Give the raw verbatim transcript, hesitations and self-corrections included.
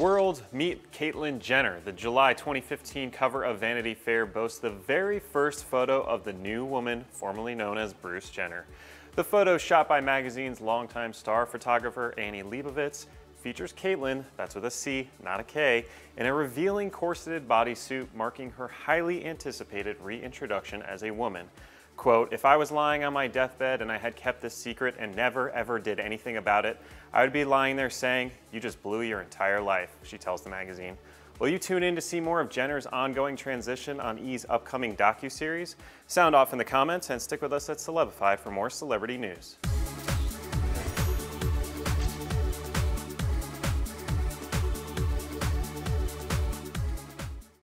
World, meet Caitlyn Jenner. The July twenty fifteen cover of Vanity Fair boasts the very first photo of the new woman, formerly known as Bruce Jenner. The photo, shot by magazine's longtime star photographer Annie Leibovitz, features Caitlyn, that's with a C, not a K, in a revealing corseted bodysuit, marking her highly anticipated reintroduction as a woman. Quote, "If I was lying on my deathbed and I had kept this secret and never ever did anything about it, I would be lying there saying, 'You just blew your entire life,'" she tells the magazine. Will you tune in to see more of Jenner's ongoing transition on E's upcoming docuseries? Sound off in the comments and stick with us at Celebified for more celebrity news.